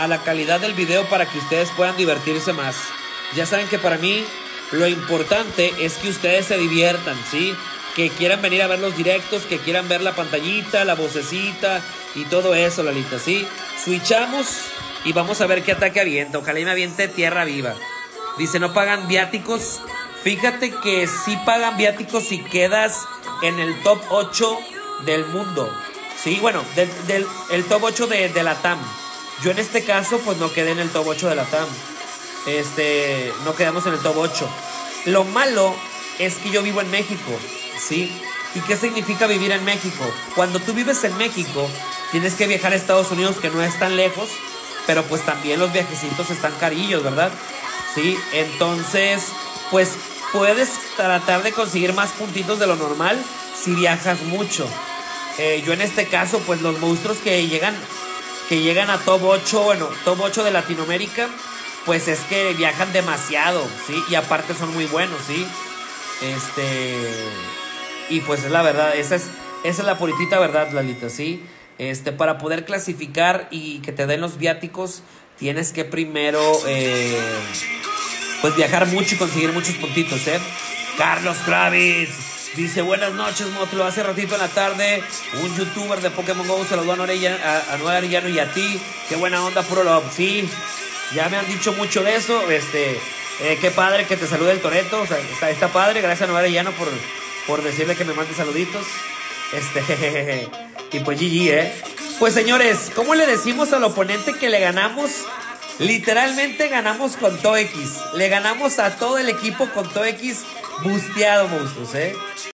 a la calidad del video para que ustedes puedan divertirse más. Ya saben que para mí lo importante es que ustedes se diviertan, ¿sí? Que quieran venir a ver los directos, que quieran ver la pantallita, la vocecita y todo eso, Lalita, ¿sí? Switchamos y vamos a ver qué ataque avienta. Ojalá y me aviente tierra viva. Dice, no pagan viáticos. Fíjate que sí pagan viáticos si quedas en el top 8 del mundo. Sí, bueno, el top 8 de Latam. Yo en este caso, pues no quedé en el top 8 de Latam. No quedamos en el top 8. Lo malo es que yo vivo en México, ¿sí? ¿Y qué significa vivir en México? Cuando tú vives en México, tienes que viajar a Estados Unidos, que no es tan lejos, pero pues también los viajecitos están carillos, ¿verdad? Sí, entonces, pues puedes tratar de conseguir más puntitos de lo normal si viajas mucho. Yo en este caso, pues los monstruos que llegan a top 8, bueno, top 8 de Latinoamérica, pues es que viajan demasiado, ¿sí? Y aparte son muy buenos, ¿sí? Y pues es la verdad, esa es la puritita verdad, Lalita, ¿sí? Para poder clasificar y que te den los viáticos, tienes que primero, pues viajar mucho y conseguir muchos puntitos, ¿eh? Carlos Chávez dice, buenas noches, Motlo. Hace ratito en la tarde, un youtuber de Pokémon GO se lo dio a Noa Arellano y a ti. Qué buena onda, puro love. Sí, ya me han dicho mucho de eso. Qué padre que te salude el Toreto. O sea, está padre. Gracias a Noa Arellano por decirle que me mande saluditos. Y pues GG, ¿eh? Pues señores, ¿cómo le decimos al oponente que le ganamos? Literalmente ganamos con Toex. Le ganamos a todo el equipo con Toex busteado, monstruos, ¿eh?